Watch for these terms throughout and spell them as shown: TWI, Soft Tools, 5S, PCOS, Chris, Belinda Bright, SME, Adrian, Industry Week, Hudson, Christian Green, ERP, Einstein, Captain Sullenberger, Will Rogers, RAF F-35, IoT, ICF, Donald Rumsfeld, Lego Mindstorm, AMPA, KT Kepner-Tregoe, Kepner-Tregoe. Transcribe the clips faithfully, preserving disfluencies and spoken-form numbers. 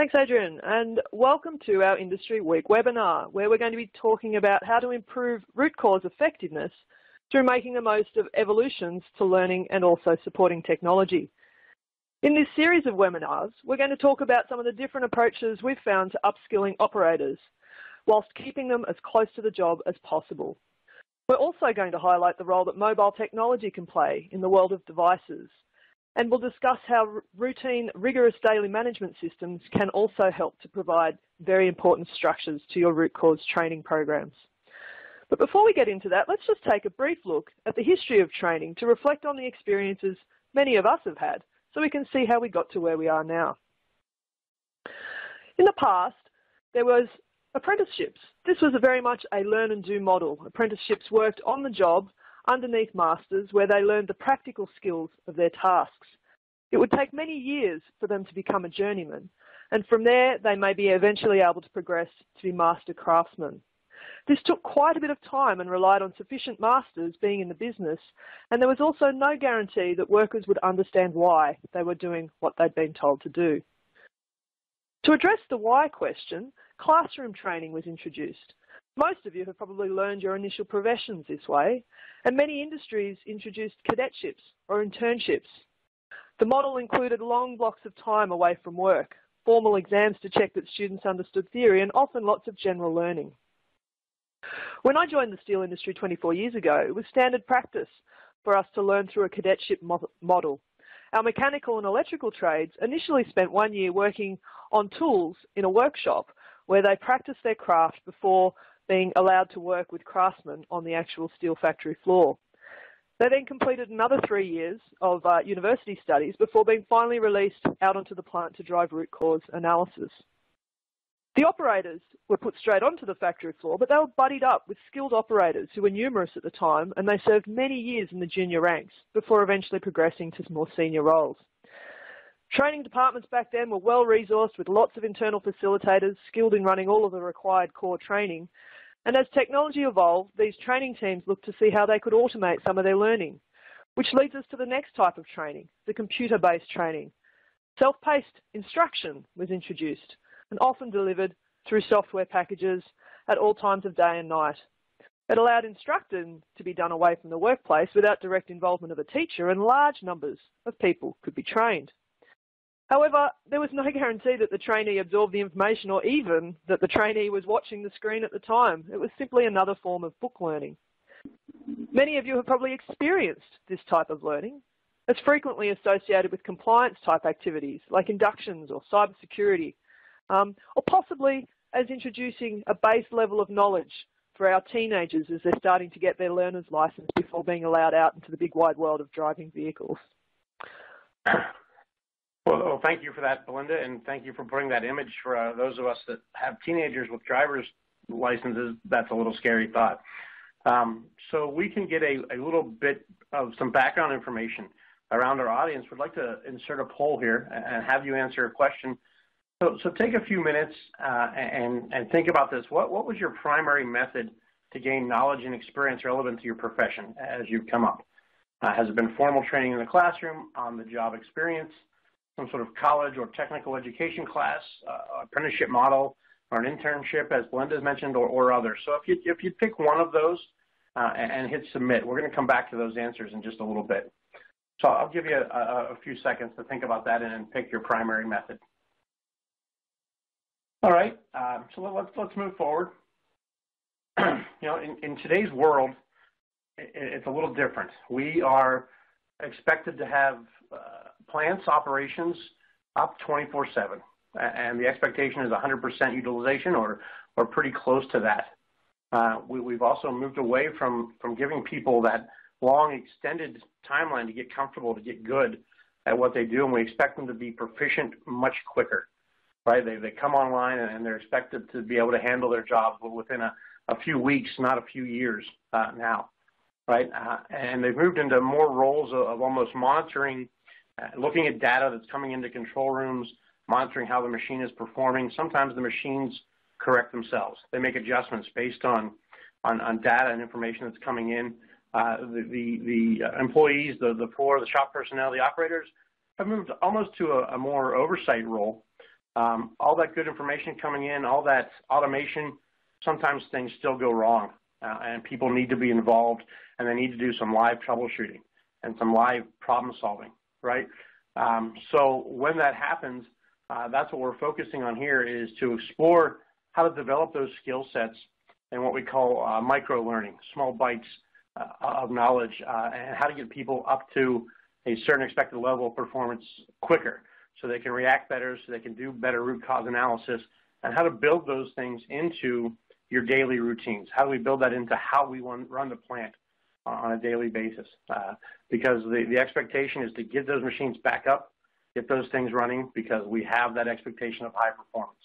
Thanks, Adrian, and welcome to our Industry Week webinar, where we're going to be talking about how to improve root cause effectiveness through making the most of evolutions to learning and also supporting technology. In this series of webinars, we're going to talk about some of the different approaches we've found to upskilling operators, whilst keeping them as close to the job as possible. We're also going to highlight the role that mobile technology can play in the world of devices, and we'll discuss how routine, rigorous daily management systems can also help to provide very important structures to your root cause training programs. But before we get into that, let's just take a brief look at the history of training to reflect on the experiences many of us have had, so we can see how we got to where we are now. In the past, there was apprenticeships. This was a very much a learn and do model. Apprenticeships worked on the job underneath masters, where they learned the practical skills of their tasks. It would take many years for them to become a journeyman, and from there they may be eventually able to progress to be master craftsmen. This took quite a bit of time and relied on sufficient masters being in the business, and there was also no guarantee that workers would understand why they were doing what they'd been told to do. To address the why question, classroom training was introduced. Most of you have probably learned your initial professions this way, and many industries introduced cadetships or internships. The model included long blocks of time away from work, formal exams to check that students understood theory, and often lots of general learning. When I joined the steel industry twenty-four years ago, it was standard practice for us to learn through a cadetship model. Our mechanical and electrical trades initially spent one year working on tools in a workshop where they practiced their craft before being allowed to work with craftsmen on the actual steel factory floor. They then completed another three years of uh, university studies before being finally released out onto the plant to drive root cause analysis. The operators were put straight onto the factory floor, but they were buddied up with skilled operators who were numerous at the time, and they served many years in the junior ranks before eventually progressing to more senior roles. Training departments back then were well resourced with lots of internal facilitators skilled in running all of the required core training, and as technology evolved, these training teams looked to see how they could automate some of their learning, which leads us to the next type of training, the computer-based training. Self-paced instruction was introduced, and often delivered through software packages at all times of day and night. It allowed instruction to be done away from the workplace without direct involvement of a teacher, and large numbers of people could be trained. However, there was no guarantee that the trainee absorbed the information, or even that the trainee was watching the screen at the time. It was simply another form of book learning. Many of you have probably experienced this type of learning. It's frequently associated with compliance type activities like inductions or cybersecurity, Um, or possibly as introducing a base level of knowledge for our teenagers as they're starting to get their learner's license before being allowed out into the big wide world of driving vehicles. Well, thank you for that, Belinda, and thank you for putting that image for uh, those of us that have teenagers with driver's licenses. That's a little scary thought. Um, so we can get a, a little bit of some background information around our audience. We'd like to insert a poll here and have you answer a question. So, so take a few minutes uh, and, and think about this. What, what was your primary method to gain knowledge and experience relevant to your profession as you've come up? Uh, has it been formal training in the classroom, on-the-job experience, some sort of college or technical education class, uh, apprenticeship model, or an internship, as Belinda's mentioned, or, or others? So if you, if you pick one of those uh, and, and hit submit, we're going to come back to those answers in just a little bit. So I'll give you a, a, a few seconds to think about that and then pick your primary method. All right, uh, so let's, let's move forward. You know, in, in today's world, it, it's a little different. We are expected to have uh, plants, operations up twenty-four seven, and the expectation is one hundred percent utilization or, or pretty close to that. Uh, we, we've also moved away from, from giving people that long extended timeline to get comfortable, to get good at what they do, and we expect them to be proficient much quicker. Right, they, they come online and they're expected to be able to handle their jobs within a, a few weeks, not a few years uh, now, right? Uh, and they've moved into more roles of, of almost monitoring, uh, looking at data that's coming into control rooms, monitoring how the machine is performing. Sometimes the machines correct themselves. They make adjustments based on, on, on data and information that's coming in. Uh, the, the, the employees, the, the floor, the shop personnel, the operators have moved almost to a, a more oversight role, Um, all that good information coming in, all that automation, sometimes things still go wrong, uh, and people need to be involved, and they need to do some live troubleshooting and some live problem solving, right? Um, so when that happens, uh, that's what we're focusing on here, is to explore how to develop those skill sets and what we call uh, micro-learning, small bites uh, of knowledge, uh, and how to get people up to a certain expected level of performance quicker, so they can react better, so they can do better root cause analysis, and how to build those things into your daily routines. How do we build that into how we run the plant on a daily basis? Uh, because the, the expectation is to get those machines back up, get those things running, because we have that expectation of high performance.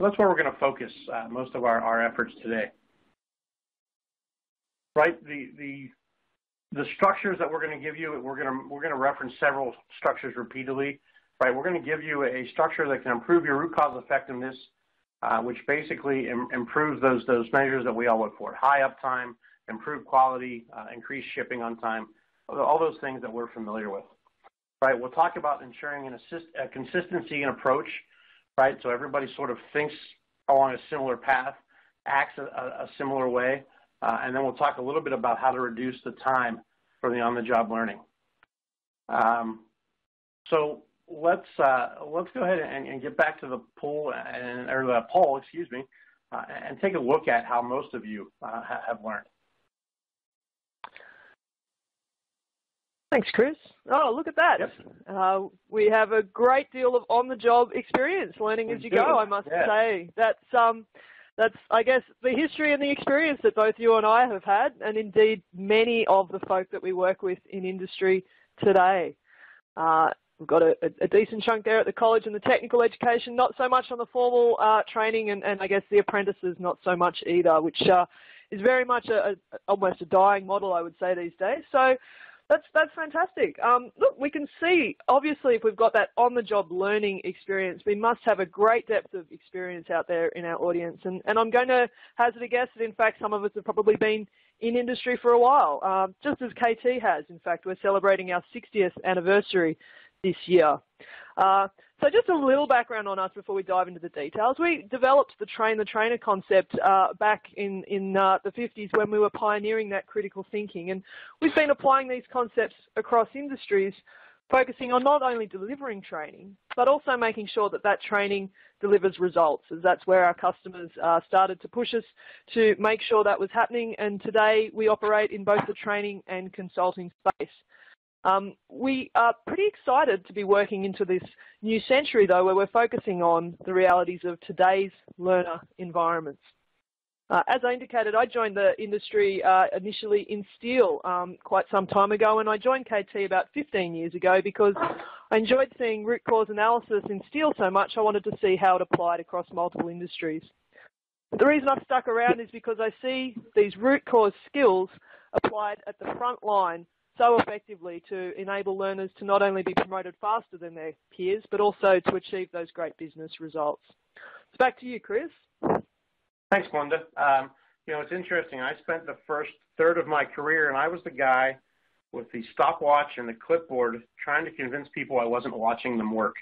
So that's where we're going to focus uh, most of our, our efforts today. Right, the, the, the structures that we're going to give you, we're going to, we're going to reference several structures repeatedly. Right, we're going to give you a structure that can improve your root cause effectiveness, uh, which basically im improves those, those measures that we all look for. High uptime, improved quality, uh, increased shipping on time, all those things that we're familiar with. Right, we'll talk about ensuring an assist, a consistency in approach, right, so everybody sort of thinks along a similar path, acts a, a similar way, uh, and then we'll talk a little bit about how to reduce the time for the on-the-job learning. Um, so, Let's uh, let's go ahead and, and get back to the poll and or the poll, excuse me, uh, and take a look at how most of you uh, have learned. Thanks, Chris. Oh, look at that! Yep. Uh, we have a great deal of on-the-job experience, learning we as you do. go. I must yeah. say that's um that's I guess the history and the experience that both you and I have had, and indeed many of the folk that we work with in industry today. Uh, We've got a, a decent chunk there at the college and the technical education, not so much on the formal uh, training, and, and I guess the apprentices not so much either, which uh, is very much a, a, almost a dying model, I would say, these days. So that's, that's fantastic. Um, look, we can see, obviously, if we've got that on-the-job learning experience, we must have a great depth of experience out there in our audience. And, and I'm going to hazard a guess that, in fact, some of us have probably been in industry for a while, uh, just as K T has. In fact, we're celebrating our sixtieth anniversary this year. Uh, so just a little background on us before we dive into the details. We developed the train the trainer concept uh, back in, in uh, the fifties when we were pioneering that critical thinking. And we've been applying these concepts across industries, focusing on not only delivering training, but also making sure that that training delivers results, as that's where our customers uh, started to push us to make sure that was happening. And today we operate in both the training and consulting space. Um, we are pretty excited to be working into this new century, though, where we're focusing on the realities of today's learner environments. Uh, as I indicated, I joined the industry uh, initially in steel um, quite some time ago, and I joined K T about fifteen years ago because I enjoyed seeing root cause analysis in steel so much. I wanted to see how it applied across multiple industries. But the reason I've stuck around is because I see these root cause skills applied at the front line so effectively to enable learners to not only be promoted faster than their peers, but also to achieve those great business results. So back to you, Chris. Thanks, Belinda. Um, you know, it's interesting. I spent the first third of my career, and I was the guy with the stopwatch and the clipboard trying to convince people I wasn't watching them work.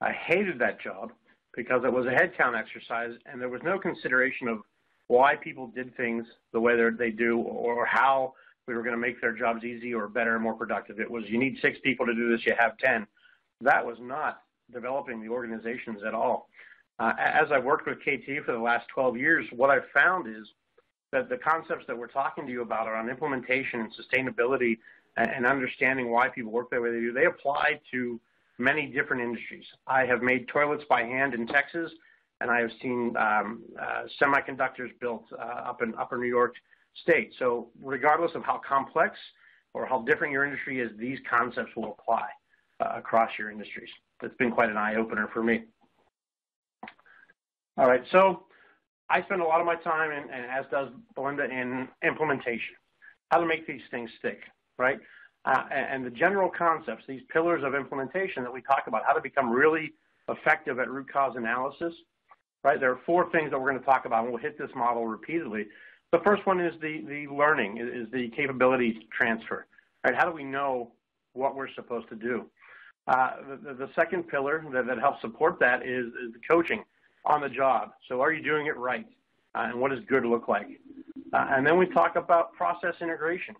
I hated that job because it was a headcount exercise, and there was no consideration of why people did things the way they do or how we were going to make their jobs easy or better and more productive. It was, you need six people to do this, you have ten. That was not developing the organizations at all. Uh, as I've worked with K T for the last twelve years, what I've found is that the concepts that we're talking to you about are on implementation and sustainability and, and understanding why people work the way they do. They apply to many different industries. I have made toilets by hand in Texas, and I have seen um, uh, semiconductors built uh, up in upper New York State. So regardless of how complex or how different your industry is, these concepts will apply uh, across your industries. That's been quite an eye-opener for me. All right, so I spend a lot of my time, in, and as does Belinda, in implementation, how to make these things stick, right? Uh, and, and the general concepts, these pillars of implementation that we talk about, how to become really effective at root cause analysis, right? There are four things that we're going to talk about, and we'll hit this model repeatedly. The first one is the, the learning, is the capability transfer, right? How do we know what we're supposed to do? Uh, the, the second pillar that, that helps support that is, is the coaching on the job. So are you doing it right? Uh, and what does good look like? Uh, and then we talk about process integration.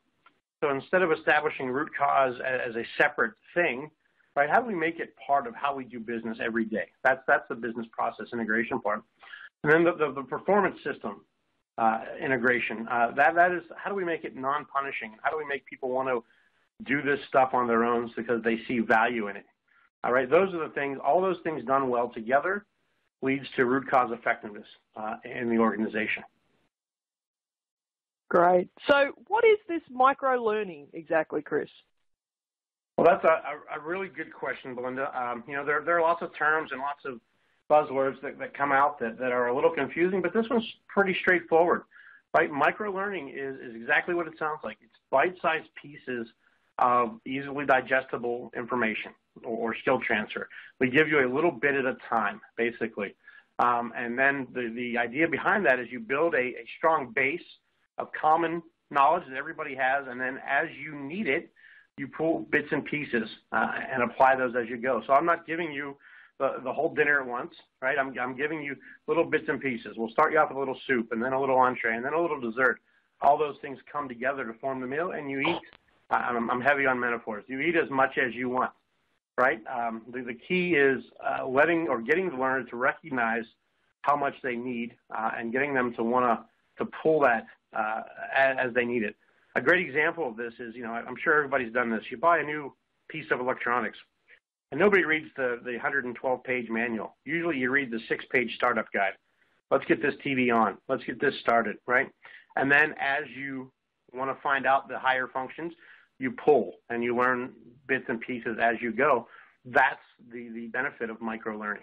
So instead of establishing root cause as, as a separate thing, right, how do we make it part of how we do business every day? That's, that's the business process integration part. And then the, the, the performance system uh, integration, uh, that, that is how do we make it non-punishing? How do we make people want to do this stuff on their own because they see value in it? All right, those are the things, all those things done well together leads to root cause effectiveness uh, in the organization. Great. So what is this micro-learning exactly, Chris? Well, that's a, a really good question, Belinda. Um, you know, there, there are lots of terms and lots of buzzwords that, that come out that, that are a little confusing, but this one's pretty straightforward, right? Micro-learning is, is exactly what it sounds like. It's bite-sized pieces of easily digestible information or, or skill transfer. We give you a little bit at a time, basically. Um, and then the, the idea behind that is you build a, a strong base of common knowledge that everybody has, and then as you need it, you pull bits and pieces uh, and apply those as you go. So I'm not giving you the, the whole dinner at once, right? I'm, I'm giving you little bits and pieces. We'll start you off with a little soup, and then a little entree, and then a little dessert. All those things come together to form the meal, and you eat. I'm, I'm heavy on metaphors. You eat as much as you want, right? Um, the, the key is uh, letting or getting the learner to recognize how much they need uh, and getting them to want to to pull that Uh, as they need it. A great example of this is, you know, I'm sure everybody's done this. You buy a new piece of electronics, and nobody reads the, the one hundred twelve page manual. Usually you read the six page startup guide. Let's get this T V on. Let's get this started, right? And then as you want to find out the higher functions, you pull and you learn bits and pieces as you go. That's the, the benefit of micro-learning.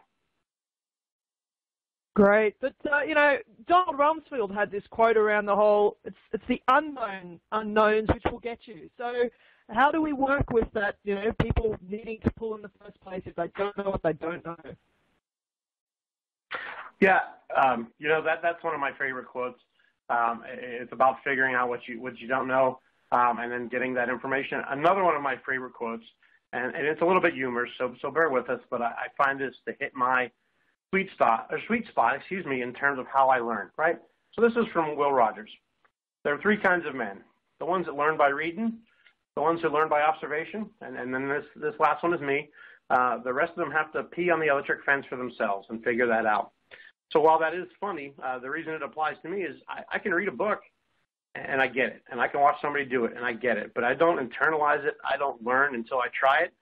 Great. But, uh, you know, Donald Rumsfeld had this quote around the whole, it's, it's the unknown unknowns which will get you. So how do we work with that, you know, people needing to pull in the first place if they don't know what they don't know? Yeah, um, you know, that, that's one of my favorite quotes. Um, it's about figuring out what you, what you don't know um, and then getting that information. Another one of my favorite quotes, and, and it's a little bit humorous, so, so bear with us, but I, I find this to hit my sweet spot, or sweet spot, excuse me, in terms of how I learn, right? So this is from Will Rogers. There are three kinds of men: the ones that learn by reading, the ones who learn by observation, and, and then this, this last one is me. Uh, the rest of them have to pee on the electric fence for themselves and figure that out. So while that is funny, uh, the reason it applies to me is I, I can read a book and I get it, and I can watch somebody do it and I get it, but I don't internalize it. I don't learn until I try it,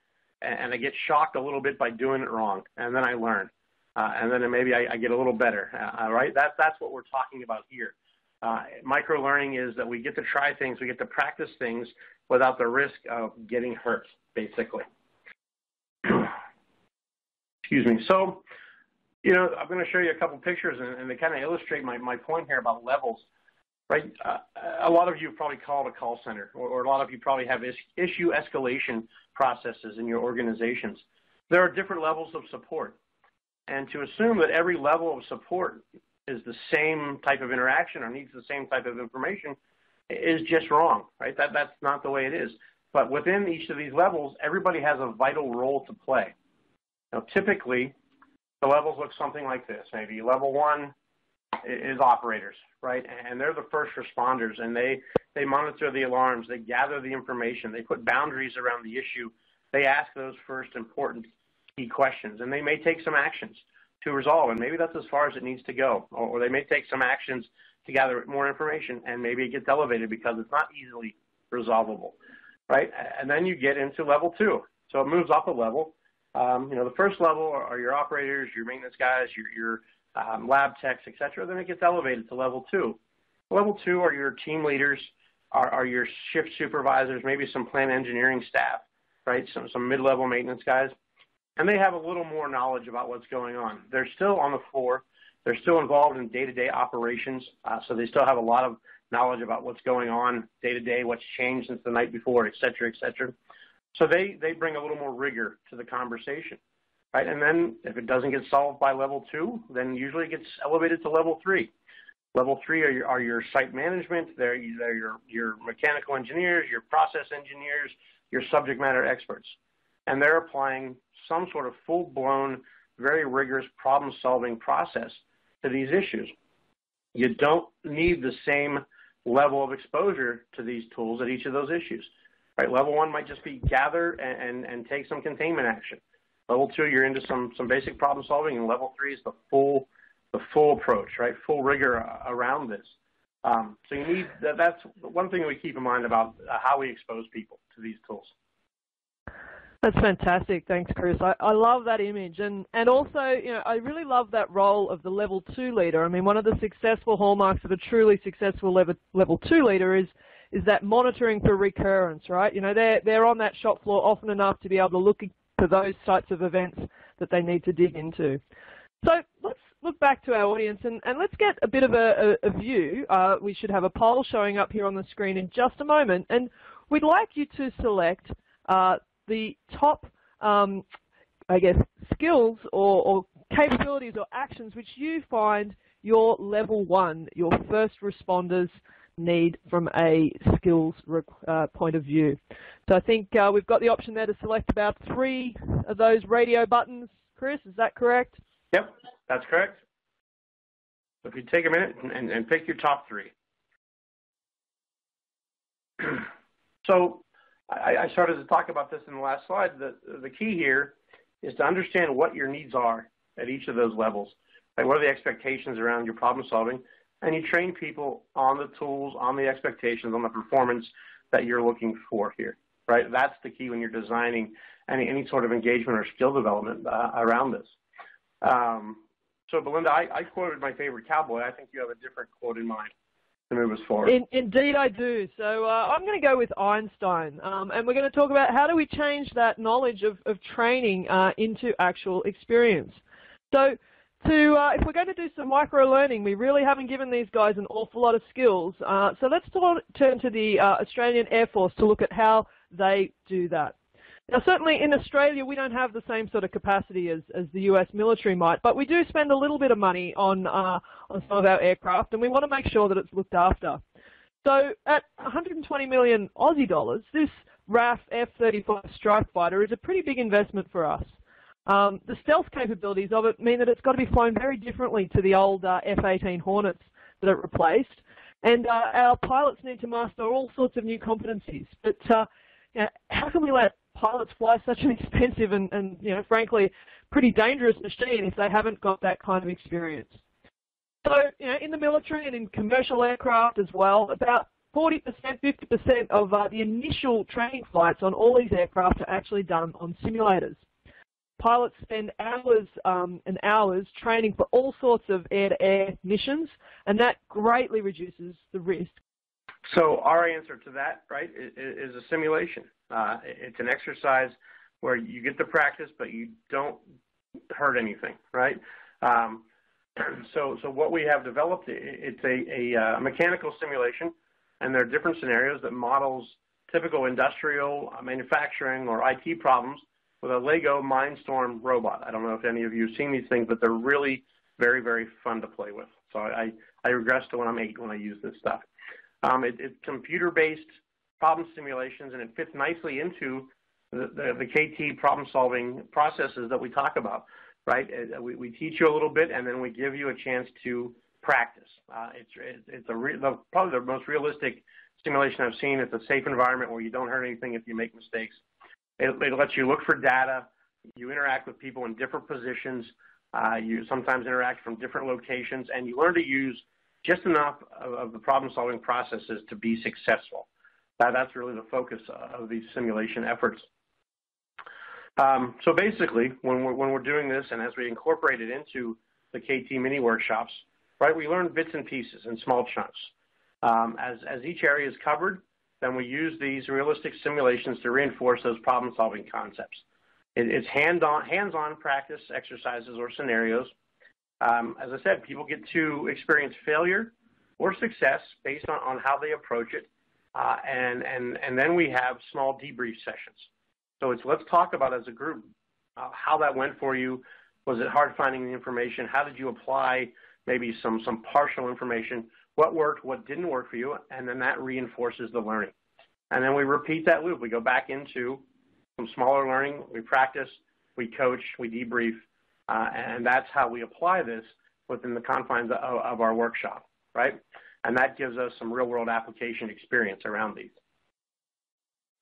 and, and I get shocked a little bit by doing it wrong, and then I learn. Uh, and then maybe I, I get a little better, uh, right? That, that's what we're talking about here. Uh, micro-learning is that we get to try things, we get to practice things without the risk of getting hurt, basically. Excuse me. So, you know, I'm going to show you a couple pictures, and, and they kind of illustrate my, my point here about levels, right? Uh, a lot of you probably called a call center, or, or a lot of you probably have is, issue escalation processes in your organizations. There are different levels of support. And to assume that every level of support is the same type of interaction or needs the same type of information is just wrong, right? That, that's not the way it is. But within each of these levels, everybody has a vital role to play. Now, typically, the levels look something like this. Maybe level one is operators, right? And they're the first responders, and they, they monitor the alarms. They gather the information. They put boundaries around the issue. They ask those first important questions. Key questions, and they may take some actions to resolve, and maybe that's as far as it needs to go, or, or they may take some actions to gather more information, and maybe it gets elevated because it's not easily resolvable, right? And then you get into level two, so it moves up a level. Um, you know, the first level are, are your operators, your maintenance guys, your, your um, lab techs, et cetera. Then it gets elevated to level two. Level two are your team leaders, are, are your shift supervisors, maybe some plant engineering staff, right? Some, some mid-level maintenance guys. And they have a little more knowledge about what's going on. They're still on the floor. They're still involved in day-to-day operations, uh, so they still have a lot of knowledge about what's going on day-to-day, what's changed since the night before, et cetera, et cetera. So they, they bring a little more rigor to the conversation, right? And then if it doesn't get solved by level two, then usually it gets elevated to level three. Level three are your, are your site management. They're, they're your, your mechanical engineers, your process engineers, your subject matter experts. and they're applying some sort of full-blown, very rigorous problem-solving process to these issues. You don't need the same level of exposure to these tools at each of those issues. Right? Level one might just be gather and, and, and take some containment action. Level two, you're into some, some basic problem solving, and level three is the full, the full approach, right? Full rigor around this. Um, so you need, that, that's one thing we keep in mind about how we expose people to these tools. That's fantastic. Thanks, Chris. I, I love that image. And, and also, you know, I really love that role of the level two leader. I mean, one of the successful hallmarks of a truly successful level, level two leader is, is that monitoring for recurrence, right? You know, they're, they're on that shop floor often enough to be able to look for those types of events that they need to dig into. So let's look back to our audience and, and let's get a bit of a, a, a view. Uh, we should have a poll showing up here on the screen in just a moment. And we'd like you to select uh, the top, um, I guess, skills or, or capabilities or actions which you find your level one, your first responders, need from a skills uh, point of view. So I think uh, we've got the option there to select about three of those radio buttons. Chris, is that correct? Yep, that's correct. If you take a minute and, and, and pick your top three. So I, I started to talk about this in the last slide. The, the key here is to understand what your needs are at each of those levels. Like, what are the expectations around your problem solving? And you train people on the tools, on the expectations, on the performance that you're looking for here, right? That's the key when you're designing any, any sort of engagement or skill development uh, around this. Um, so, Belinda, I, I quoted my favorite cowboy. I think you have a different quote in mind to move us forward. In, indeed, I do. So uh, I'm going to go with Einstein, um, and we're going to talk about how do we change that knowledge of, of training uh, into actual experience. So, To, uh, if we're going to do some micro-learning, we really haven't given these guys an awful lot of skills. Uh, so let's turn to the uh, Australian Air Force to look at how they do that. Now, certainly in Australia, we don't have the same sort of capacity as, as the U S military might, but we do spend a little bit of money on, uh, on some of our aircraft, and we want to make sure that it's looked after. So at one hundred twenty million Aussie dollars, this R A F F thirty-five strike fighter is a pretty big investment for us. Um, the stealth capabilities of it mean that it's got to be flown very differently to the old uh, F eighteen Hornets that it replaced. And uh, our pilots need to master all sorts of new competencies. But uh, you know, how can we let pilots fly such an expensive and, and you know, frankly, pretty dangerous machine if they haven't got that kind of experience? So you know, in the military and in commercial aircraft as well, about forty percent, fifty percent of uh, the initial training flights on all these aircraft are actually done on simulators. Pilots spend hours um, and hours training for all sorts of air-to-air missions, and that greatly reduces the risk. So our answer to that, right, is a simulation. Uh, it's an exercise where you get the practice, but you don't hurt anything, right? Um, so, so what we have developed, it's a, a mechanical simulation, and there are different scenarios that models typical industrial manufacturing or I T problems with a Lego Mindstorm robot. I don't know if any of you have seen these things, but they're really very, very fun to play with. So I, I regress to when I'm eight when I use this stuff. Um, it, it's computer-based problem simulations, and it fits nicely into the, the, the K T problem-solving processes that we talk about, right? We, we teach you a little bit, and then we give you a chance to practice. Uh, it's it's a re the, probably the most realistic simulation I've seen. It's a safe environment where you don't hurt anything if you make mistakes. It, it lets you look for data. You interact with people in different positions. Uh, you sometimes interact from different locations, and you learn to use just enough of, of the problem-solving processes to be successful. Now, that's really the focus of these simulation efforts. Um, so basically, when we're, when we're doing this, and as we incorporate it into the K T mini workshops, right, we learn bits and pieces in small chunks. Um, as, as each area is covered, then we use these realistic simulations to reinforce those problem-solving concepts. It, it's hands-on hands-on practice exercises or scenarios. Um, as I said, people get to experience failure or success based on, on how they approach it, uh, and, and, and then we have small debrief sessions. So it's let's talk about as a group uh, how that went for you. Was it hard finding the information? How did you apply maybe some, some partial information? What worked, what didn't work for you, and then that reinforces the learning. And then we repeat that loop. We go back into from smaller learning. We practice, we coach, we debrief, uh, and that's how we apply this within the confines of, of our workshop, right? And that gives us some real-world application experience around these.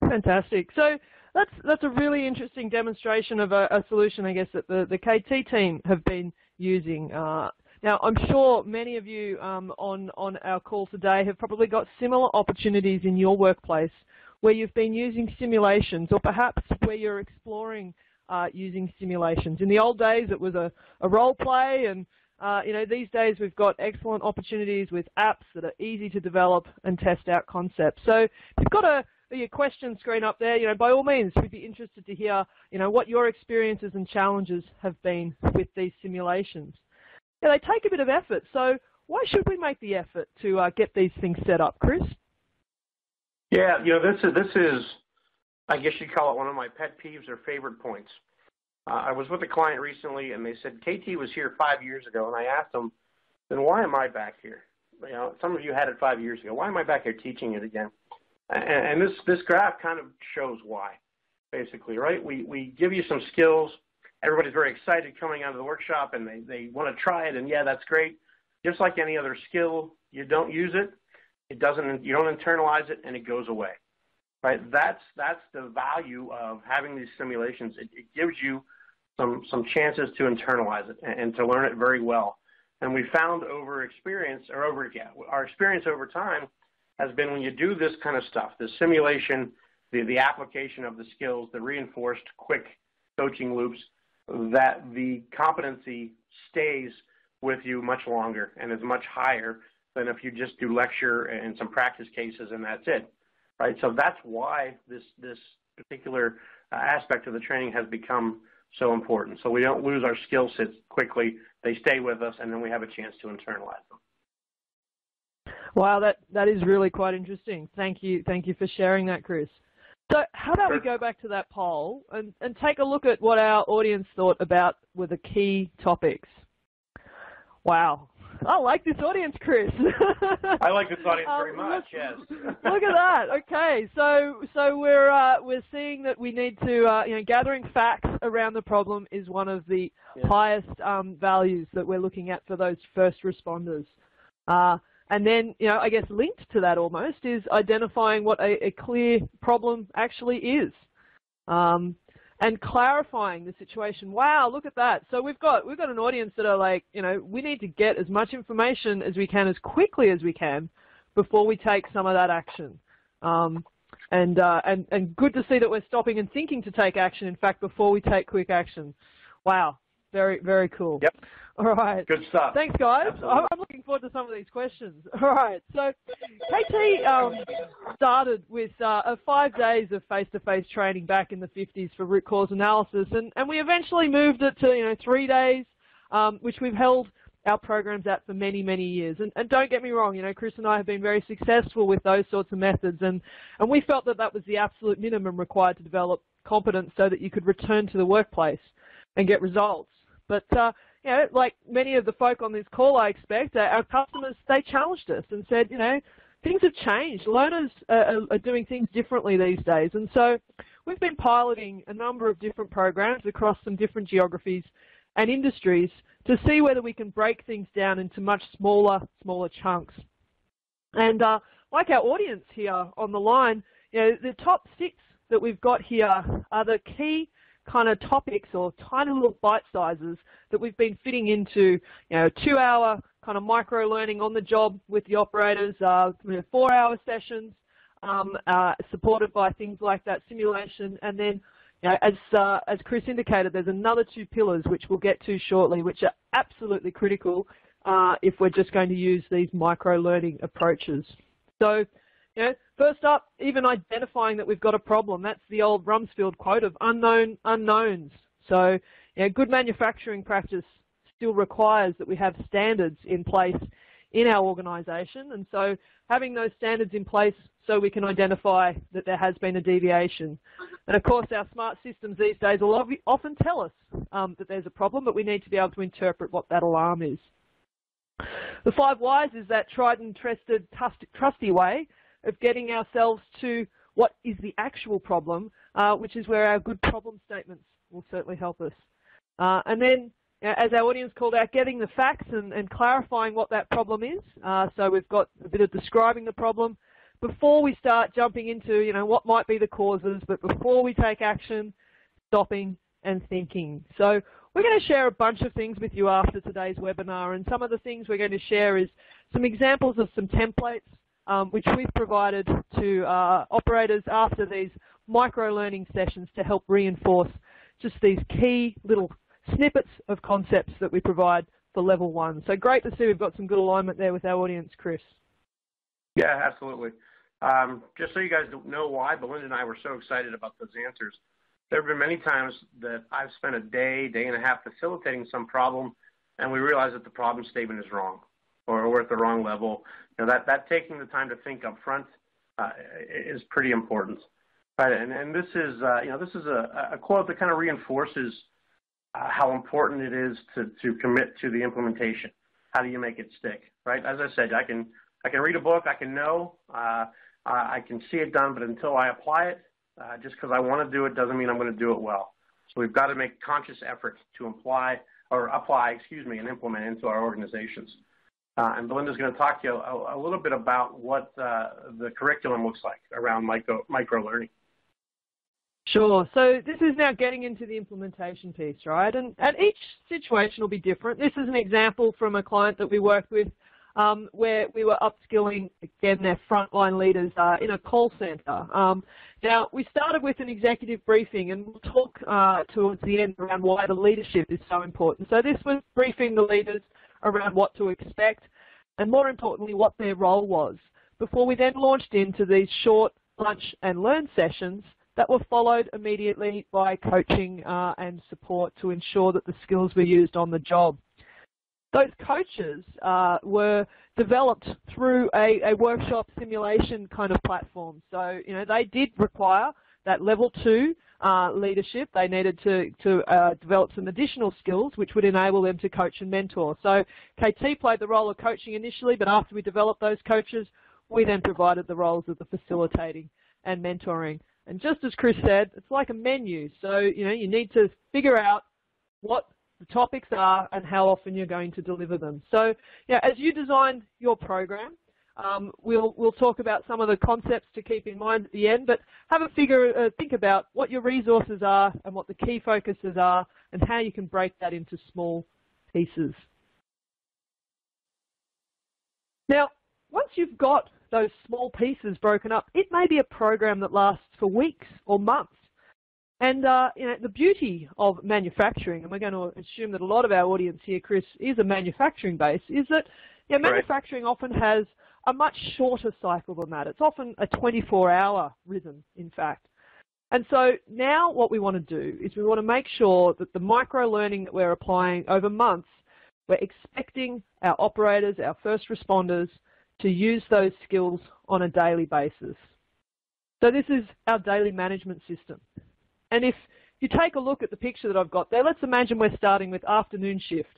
Fantastic. So that's that's a really interesting demonstration of a, a solution, I guess, that the, the K T team have been using. Uh, now, I'm sure many of you um, on, on our call today have probably got similar opportunities in your workplace where you've been using simulations, or perhaps where you're exploring uh, using simulations. In the old days, it was a, a role play, and Uh, you know, these days we've got excellent opportunities with apps that are easy to develop and test out concepts. So if you've got a, your question screen up there, you know, by all means, we'd be interested to hear, you know, what your experiences and challenges have been with these simulations. Now, they take a bit of effort, so why should we make the effort to uh, get these things set up, Chris? Yeah, you know, this is, this is, I guess you'd call it one of my pet peeves or favorite points. Uh, I was with a client recently, and they said, K T was here five years ago, and I asked them, then why am I back here? You know, some of you had it five years ago. Why am I back here teaching it again? And, and this, this graph kind of shows why, basically, right? We, we give you some skills. Everybody's very excited coming out of the workshop, and they, they want to try it, and, yeah, that's great. Just like any other skill, you don't use it. It doesn't, you don't internalize it, and it goes away, right? That's, that's the value of having these simulations. It, it gives you some, some chances to internalize it and, and to learn it very well. And we found over experience, or over, yeah, our experience over time has been when you do this kind of stuff, the simulation, the, the application of the skills, the reinforced quick coaching loops, that the competency stays with you much longer and is much higher than if you just do lecture and some practice cases and that's it, right? So that's why this, this particular aspect of the training has become so important. So we don't lose our skill sets quickly. They stay with us, and then we have a chance to internalize them. Wow, that, that is really quite interesting. Thank you. Thank you for sharing that, Chris. So how about sure. we go back to that poll and, and take a look at what our audience thought about were the key topics. Wow. I like this audience, Chris. I like this audience um, very much. Look, yes. Look at that. Okay, so so we're uh, we're seeing that we need to uh, you know, gathering facts around the problem is one of the yeah. highest um, values that we're looking at for those first responders. Uh, and then you know I guess linked to that almost is identifying what a, a clear problem actually is. Um, And clarifying the situation. Wow, look at that. So we've got we've got an audience that are like, you know, we need to get as much information as we can as quickly as we can before we take some of that action. Um, and uh, and and good to see that we're stopping and thinking to take action. In fact, before we take quick action. Wow, very very cool. Yep. All right. Good stuff. Thanks, guys. Absolutely. I'm looking forward to some of these questions. All right. So K T um, started with uh, a five days of face-to-face training back in the fifties for root cause analysis, and, and we eventually moved it to you know three days, um, which we've held our programs at for many, many years. And, and don't get me wrong, you know, Chris and I have been very successful with those sorts of methods, and, and we felt that that was the absolute minimum required to develop competence so that you could return to the workplace and get results. But uh, you know, like many of the folk on this call, I expect, our customers, they challenged us and said, you know, things have changed. Learners are, are doing things differently these days. And so we've been piloting a number of different programs across some different geographies and industries to see whether we can break things down into much smaller, smaller chunks. And uh, like our audience here on the line, you know, the top six that we've got here are the key kind of topics or tiny little bite sizes that we've been fitting into, you know, two hour kind of micro learning on the job with the operators, uh, you know, four hour sessions um, uh, supported by things like that simulation. And then, you know, as, uh, as Chris indicated, there's another two pillars which we'll get to shortly, which are absolutely critical uh, if we're just going to use these micro learning approaches. So, you know, first up, even identifying that we've got a problem. That's the old Rumsfeld quote of unknown unknowns. So, you know, good manufacturing practice still requires that we have standards in place in our organisation. And so having those standards in place so we can identify that there has been a deviation. And, of course, our smart systems these days will often tell us um, that there's a problem, but we need to be able to interpret what that alarm is. The five whys is that tried and trusted, trusty way of getting ourselves to what is the actual problem, uh, which is where our good problem statements will certainly help us. Uh, and then, as our audience called out, getting the facts and, and clarifying what that problem is. Uh, so we've got a bit of describing the problem before we start jumping into, you know, what might be the causes, but before we take action, stopping and thinking. So we're going to share a bunch of things with you after today's webinar, and some of the things we're going to share is some examples of some templates um, which we've provided to uh, operators after these micro-learning sessions to help reinforce just these key little snippets of concepts that we provide for level one. So great to see we've got some good alignment there with our audience, Chris. Yeah, absolutely. Um, just so you guys don't know why Belinda and I were so excited about those answers, there have been many times that I've spent a day, day and a half facilitating some problem, and we realize that the problem statement is wrong, or we're at the wrong level. You know, that, that taking the time to think up front uh, is pretty important. Right, and, and this is, uh, you know, this is a, a quote that kind of reinforces uh, how important it is to, to commit to the implementation. How do you make it stick, right? As I said, I can, I can read a book, I can know, uh, I can see it done, but until I apply it, uh, just because I want to do it doesn't mean I'm going to do it well. So we've got to make conscious efforts to apply, or apply, excuse me, and implement into our organizations. Uh, and Belinda's going to talk to you a, a little bit about what uh, the curriculum looks like around micro, micro learning. Sure. So this is now getting into the implementation piece, right? And, and each situation will be different. This is an example from a client that we worked with um, where we were upskilling, again, their frontline leaders uh, in a call center. Um, now, we started with an executive briefing, and we'll talk uh, towards the end around why the leadership is so important. So this was briefing the leaders around what to expect and, more importantly, what their role was, before we then launched into these short lunch and learn sessions that were followed immediately by coaching uh, and support to ensure that the skills were used on the job. Those coaches uh, were developed through a, a workshop simulation kind of platform. So, you know, they did require that level two uh, leadership. They needed to, to uh, develop some additional skills which would enable them to coach and mentor. So K T played the role of coaching initially, but after we developed those coaches, we then provided the roles of the facilitating and mentoring. And just as Chris said, it's like a menu. So, you know, you need to figure out what the topics are and how often you're going to deliver them. So, yeah, as you design your program, um, we'll, we'll talk about some of the concepts to keep in mind at the end, but have a figure, uh, think about what your resources are and what the key focuses are and how you can break that into small pieces. Now, once you've got those small pieces broken up, it may be a program that lasts for weeks or months. And uh, you know, the beauty of manufacturing, and we're going to assume that a lot of our audience here, Chris, is a manufacturing base, is that you know, manufacturing often has a much shorter cycle than that. It's often a twenty-four hour rhythm, in fact. And so now what we want to do is we want to make sure that the micro-learning that we're applying over months, we're expecting our operators, our first responders, to use those skills on a daily basis. So this is our daily management system. And if you take a look at the picture that I've got there, let's imagine we're starting with afternoon shift.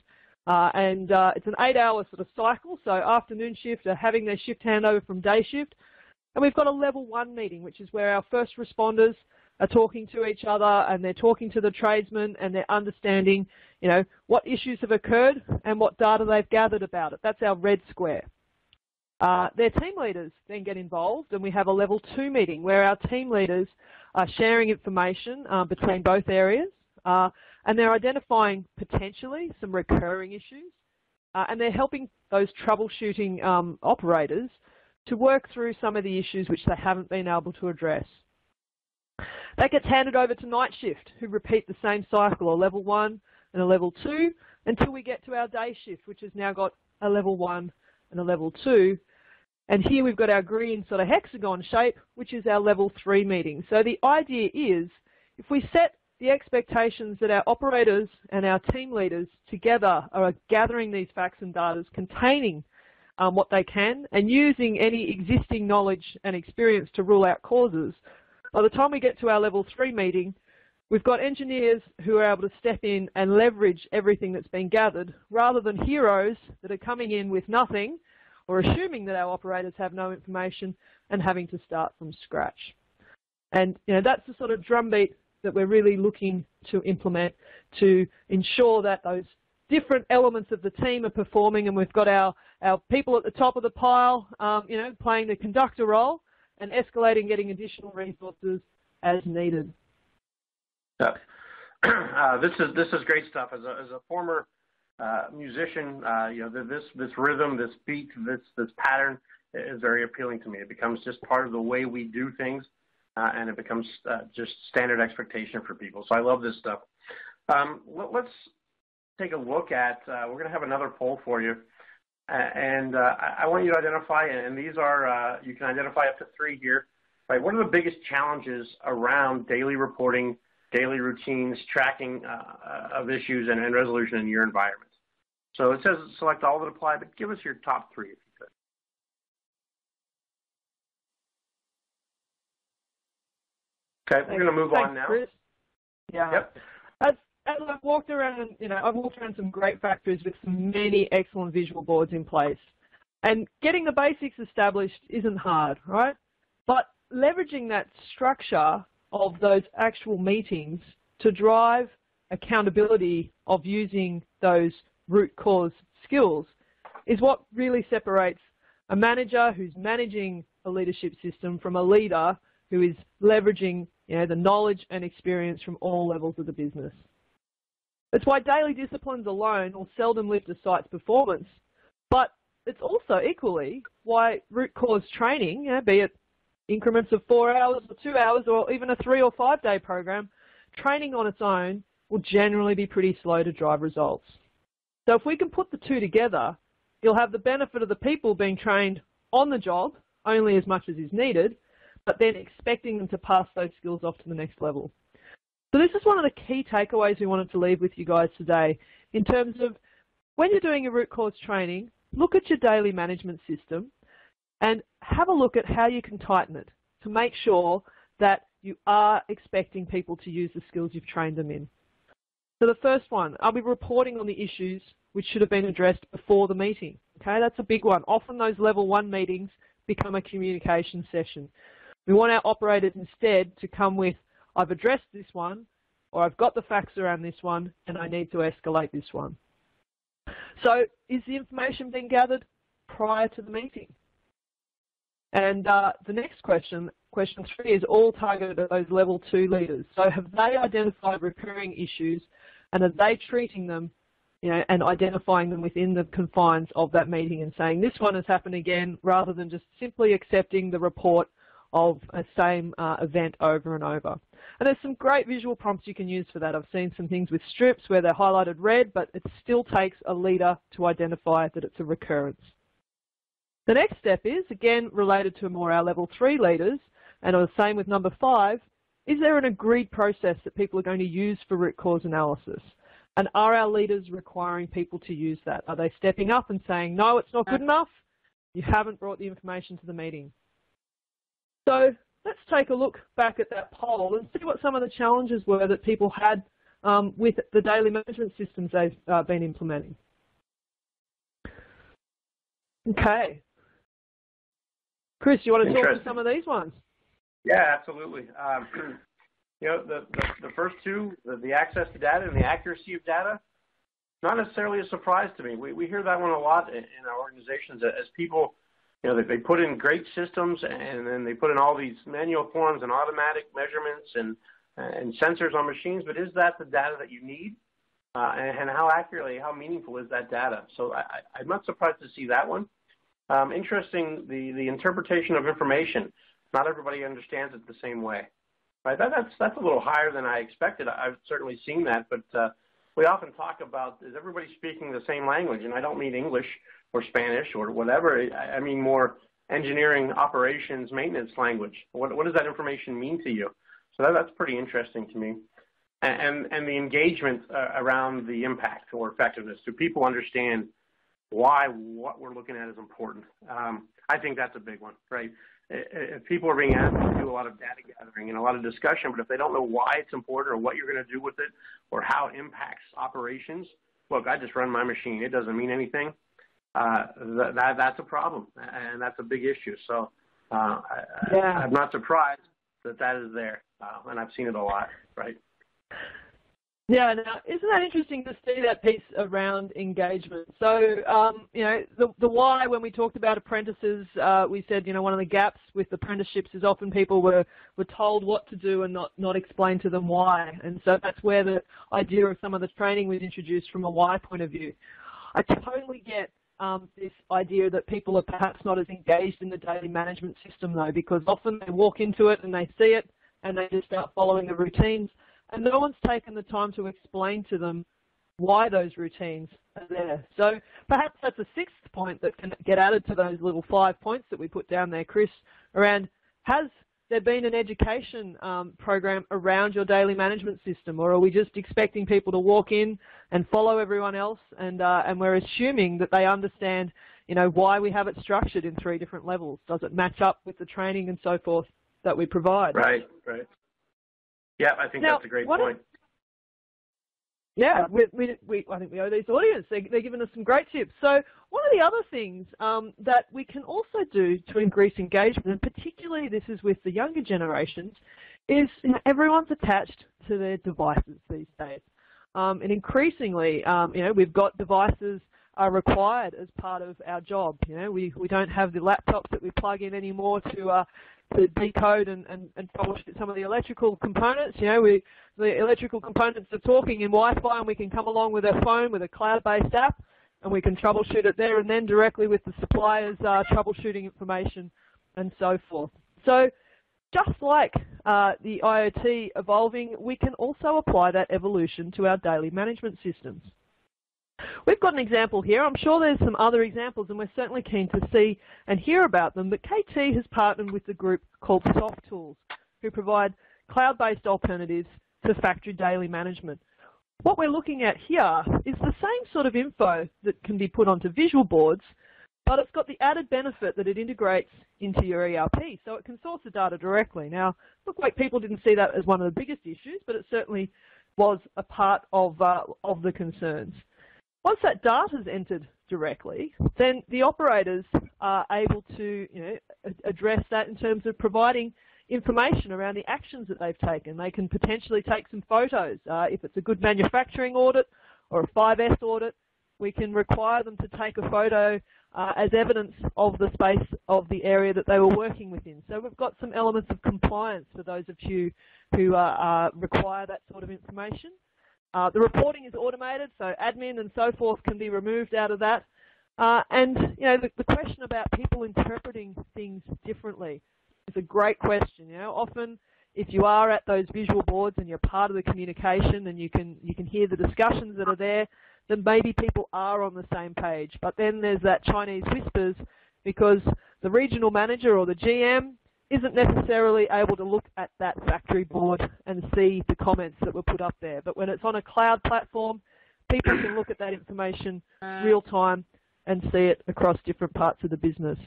Uh, and uh, it's an eight hour sort of cycle, so afternoon shift are having their shift handover from day shift. And we've got a level one meeting, which is where our first responders are talking to each other and they're talking to the tradesmen and they're understanding, you know, what issues have occurred and what data they've gathered about it. That's our red square. Uh, their team leaders then get involved, and we have a level two meeting where our team leaders are sharing information uh, between both areas, uh, and they're identifying potentially some recurring issues, uh, and they're helping those troubleshooting um, operators to work through some of the issues which they haven't been able to address. That gets handed over to night shift, who repeat the same cycle, a level one and a level two, until we get to our day shift, which has now got a level one and a level two. And here we've got our green sort of hexagon shape, which is our level three meeting. So the idea is, if we set the expectations that our operators and our team leaders together are gathering these facts and data, containing um, what they can, and using any existing knowledge and experience to rule out causes, by the time we get to our level three meeting, we've got engineers who are able to step in and leverage everything that's been gathered, rather than heroes that are coming in with nothing or assuming that our operators have no information and having to start from scratch. And you know, that's the sort of drumbeat that we're really looking to implement to ensure that those different elements of the team are performing, and we've got our, our people at the top of the pile, um, you know, playing the conductor role and escalating, getting additional resources as needed. Yeah. Uh, this is this is great stuff. As a as a former uh, musician, uh, you know, the, this this rhythm, this beat, this this pattern is very appealing to me. It becomes just part of the way we do things, uh, and it becomes uh, just standard expectation for people. So I love this stuff. Um, let, let's. Take a look at, uh, we're going to have another poll for you, uh, and uh, I want you to identify, and these are, uh, you can identify up to three here, right? What are the biggest challenges around daily reporting, daily routines, tracking uh, of issues, and, and resolution in your environment? So it says select all that apply, but give us your top three if you could. Okay, we're going to move Thanks, on now. Chris. Yeah. Yep. That's As I've walked around, you know, I've walked around some great factories with some many excellent visual boards in place. And getting the basics established isn't hard, right? But leveraging that structure of those actual meetings to drive accountability of using those root cause skills is what really separates a manager who's managing a leadership system from a leader who is leveraging, you know, the knowledge and experience from all levels of the business. It's why daily disciplines alone will seldom lift a site's performance, but it's also equally why root cause training, you know, be it increments of four hours or two hours or even a three or five day program, training on its own will generally be pretty slow to drive results. So if we can put the two together, you'll have the benefit of the people being trained on the job only as much as is needed, but then expecting them to pass those skills off to the next level. So this is one of the key takeaways we wanted to leave with you guys today in terms of when you're doing your root cause training, look at your daily management system and have a look at how you can tighten it to make sure that you are expecting people to use the skills you've trained them in. So the first one, I'll be reporting on the issues which should have been addressed before the meeting. Okay, that's a big one. Often those level one meetings become a communication session. We want our operators instead to come with, I've addressed this one, or I've got the facts around this one, and I need to escalate this one. So is the information being gathered prior to the meeting? And uh, the next question, question three, is all targeted at those level two leaders. So have they identified recurring issues, and are they treating them, you know, and identifying them within the confines of that meeting and saying, this one has happened again, rather than just simply accepting the report of a same uh, event over and over. And there's some great visual prompts you can use for that. I've seen some things with strips where they're highlighted red, but it still takes a leader to identify that it's a recurrence. The next step is, again, related to more our level three leaders, and the same with number five, is there an agreed process that people are going to use for root cause analysis? And are our leaders requiring people to use that? Are they stepping up and saying, no, it's not good enough, you haven't brought the information to the meeting? So let's take a look back at that poll and see what some of the challenges were that people had um, with the daily management systems they've uh, been implementing. Okay. Chris, you want to talk to some of these ones? Yeah, absolutely. Um, you know, the, the, the first two, the, the access to data and the accuracy of data, not necessarily a surprise to me. We, we hear that one a lot in, in our organizations as people, you know, they put in great systems, and then they put in all these manual forms and automatic measurements and, and sensors on machines, but is that the data that you need? Uh, and, and how accurately, how meaningful is that data? So I, I'm not surprised to see that one. Um, interesting, the, the interpretation of information. Not everybody understands it the same way. Right? That, that's, that's a little higher than I expected. I've certainly seen that, but uh, we often talk about, is everybody speaking the same language? And I don't mean English or Spanish or whatever. I mean more engineering, operations, maintenance language. What, what does that information mean to you? So that, that's pretty interesting to me. And, and, and the engagement uh, around the impact or effectiveness. Do people understand why what we're looking at is important? Um, I think that's a big one, right? If people are being asked to do a lot of data gathering and a lot of discussion, but if they don't know why it's important or what you're going to do with it or how it impacts operations, look, I just run my machine. It doesn't mean anything. Uh, that, that, that's a problem, and that's a big issue. So uh, I, yeah. I'm not surprised that that is there, uh, and I've seen it a lot, right? Yeah, now, isn't that interesting to see that piece around engagement? So, um, you know, the, the why, when we talked about apprentices, uh, we said, you know, one of the gaps with apprenticeships is often people were, were told what to do and not, not explained to them why. And so that's where the idea of some of the training was introduced from a why point of view. I totally get um, this idea that people are perhaps not as engaged in the daily management system, though, because often they walk into it and they see it and they just start following the routines. And no one's taken the time to explain to them why those routines are there. So perhaps that's a sixth point that can get added to those little five points that we put down there, Chris, around has there been an education um, program around your daily management system, or are we just expecting people to walk in and follow everyone else, and, uh, and we're assuming that they understand, you know, why we have it structured in three different levels? Does it match up with the training and so forth that we provide? Right, right. Yeah, I think now, that's a great point. Is, yeah, we, we, we, I think we owe this audience. They, they're giving us some great tips. So one of the other things um, that we can also do to increase engagement, and particularly this is with the younger generations, is, you know, everyone's attached to their devices these days. Um, and increasingly, um, you know, we've got devices are required as part of our job. You know, we, we don't have the laptops that we plug in anymore to uh, to decode and, and, and troubleshoot some of the electrical components. You know, we, the electrical components are talking in Wi-Fi, and we can come along with our phone with a cloud-based app, and we can troubleshoot it there and then directly with the supplier's uh, troubleshooting information and so forth. So just like uh, the I O T evolving, we can also apply that evolution to our daily management systems. We've got an example here. I'm sure there's some other examples, and we're certainly keen to see and hear about them, but K T has partnered with a group called Soft Tools, who provide cloud-based alternatives to factory daily management. What we're looking at here is the same sort of info that can be put onto visual boards, but it's got the added benefit that it integrates into your E R P, so it can source the data directly. Now, it looked like people didn't see that as one of the biggest issues, but it certainly was a part of, uh, of the concerns. Once that data is entered directly, then the operators are able to, you know, address that in terms of providing information around the actions that they've taken. They can potentially take some photos. Uh, if it's a good manufacturing audit or a five S audit, we can require them to take a photo uh, as evidence of the space of the area that they were working within. So we've got some elements of compliance for those of you who uh, uh, require that sort of information. Uh, the reporting is automated, so admin and so forth can be removed out of that. Uh, and, you know, the, the question about people interpreting things differently is a great question. You know, often if you are at those visual boards and you're part of the communication and you can, you can hear the discussions that are there, then maybe people are on the same page. But then there's that Chinese whispers, because the regional manager or the G M isn't necessarily able to look at that factory board and see the comments that were put up there. But when it's on a cloud platform, people can look at that information real time and see it across different parts of the business.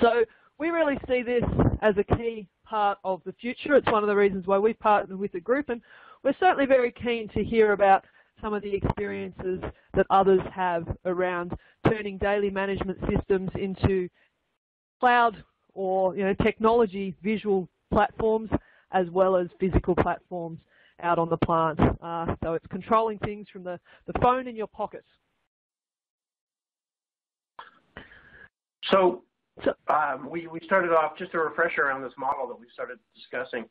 So we really see this as a key part of the future. It's one of the reasons why we've partnered with the group, and we're certainly very keen to hear about some of the experiences that others have around turning daily management systems into cloud or, you know, technology visual platforms as well as physical platforms out on the plant. Uh, so it's controlling things from the, the phone in your pocket. So um, we, we started off, just a refresher around this model that we started discussing,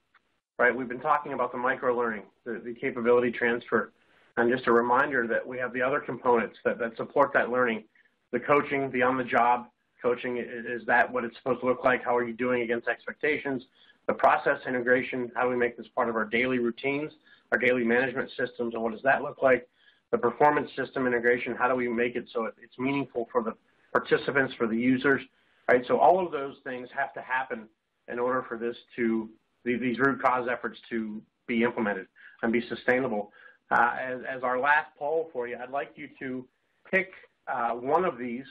right? We've been talking about the micro-learning, the, the capability transfer, and just a reminder that we have the other components that, that support that learning, the coaching, the on-the-job coaching, is that what it's supposed to look like? How are you doing against expectations? The process integration, how do we make this part of our daily routines, our daily management systems, and what does that look like? The performance system integration, how do we make it so it's meaningful for the participants, for the users, right? So all of those things have to happen in order for this to, these root cause efforts to be implemented and be sustainable. Uh, as, as our last poll for you, I'd like you to pick uh, one of these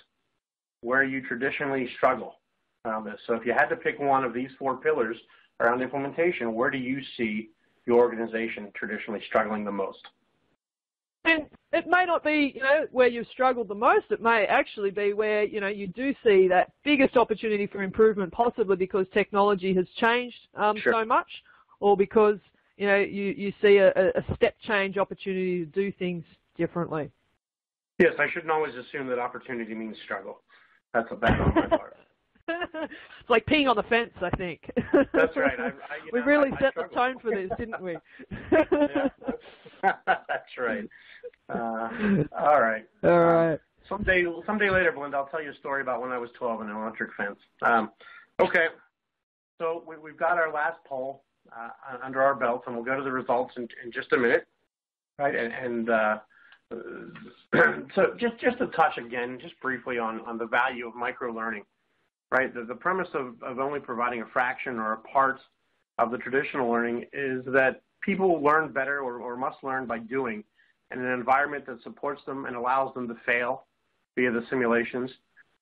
where you traditionally struggle around this. So if you had to pick one of these four pillars around implementation, where do you see your organization traditionally struggling the most? And it may not be, you know, where you've struggled the most. It may actually be where, you know, you do see that biggest opportunity for improvement, possibly because technology has changed um, sure. so much, or because, you know, you, you see a, a step change opportunity to do things differently. Yes, I shouldn't always assume that opportunity means struggle. That's a bad on my part. It's like peeing on the fence, I think. That's right. I, I, we know, really I, set I the tone for this, didn't we? Yeah, that's, that's right. Uh, all right. All right. Um, someday, someday later, Belinda, I'll tell you a story about when I was twelve and an electric fence. Um, okay. So we, we've got our last poll uh, under our belts, and we'll go to the results in, in just a minute. Right. And, and uh, so just just to touch again, just briefly on on the value of microlearning. Right, the, the premise of, of only providing a fraction or a part of the traditional learning is that people learn better or, or must learn by doing in an environment that supports them and allows them to fail via the simulations,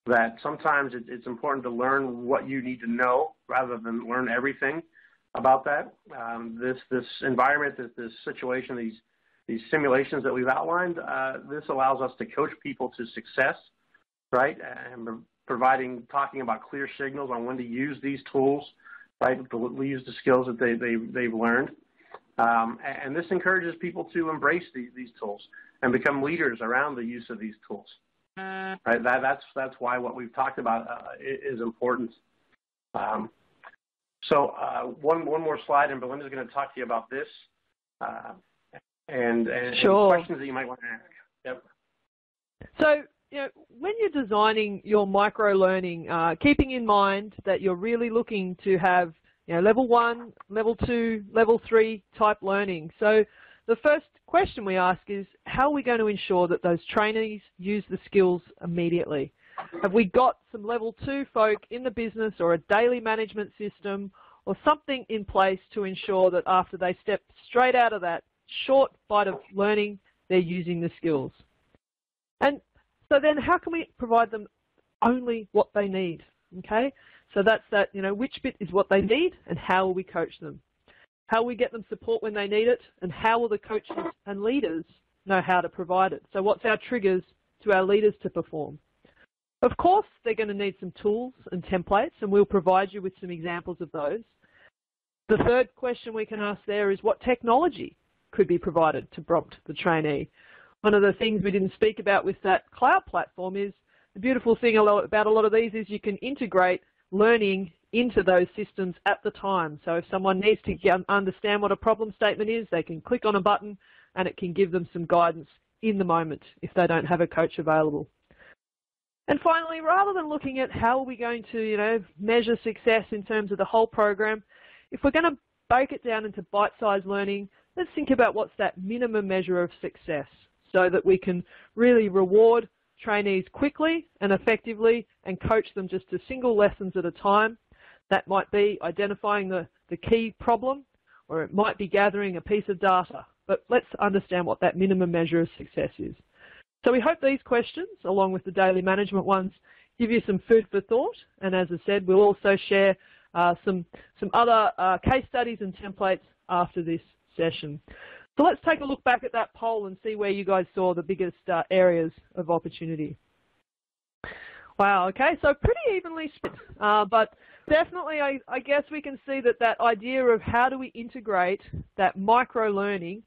that sometimes it, it's important to learn what you need to know rather than learn everything about that. Um, this, this environment, this, this situation, these, these simulations that we've outlined, uh, this allows us to coach people to success, right, and providing, talking about clear signals on when to use these tools, right? To use the skills that they, they, they've learned. Um, and this encourages people to embrace the, these tools and become leaders around the use of these tools. Right? That, that's, that's why what we've talked about uh, is important. Um, so uh, one, one more slide, and Belinda's going to talk to you about this uh, and, and, sure. and questions that you might want to ask. Yep. So, you know, when you're designing your micro-learning, uh, keeping in mind that you're really looking to have, you know, level one, level two, level three type learning. So the first question we ask is, how are we going to ensure that those trainees use the skills immediately? Have we got some level two folk in the business, or a daily management system, or something in place to ensure that after they step straight out of that short bite of learning, they're using the skills? And so then how can we provide them only what they need, okay? So that's that, you know, which bit is what they need and how will we coach them? How will we get them support when they need it, and how will the coaches and leaders know how to provide it? So what's our triggers to our leaders to perform? Of course, they're going to need some tools and templates, and we'll provide you with some examples of those. The third question we can ask there is what technology could be provided to prompt the trainee. One of the things we didn't speak about with that cloud platform is the beautiful thing about a lot of these is you can integrate learning into those systems at the time. So if someone needs to understand what a problem statement is, they can click on a button and it can give them some guidance in the moment if they don't have a coach available. And finally, rather than looking at how are we going to, you know, measure success in terms of the whole program, if we're going to break it down into bite-sized learning, let's think about what's that minimum measure of success, so that we can really reward trainees quickly and effectively and coach them just to single lessons at a time. That might be identifying the, the key problem, or it might be gathering a piece of data. But let's understand what that minimum measure of success is. So we hope these questions, along with the daily management ones, give you some food for thought. And as I said, we'll also share uh, some, some other uh, case studies and templates after this session. So let's take a look back at that poll and see where you guys saw the biggest uh, areas of opportunity. Wow, okay, so pretty evenly split, uh, but definitely I, I guess we can see that that idea of how do we integrate that micro-learning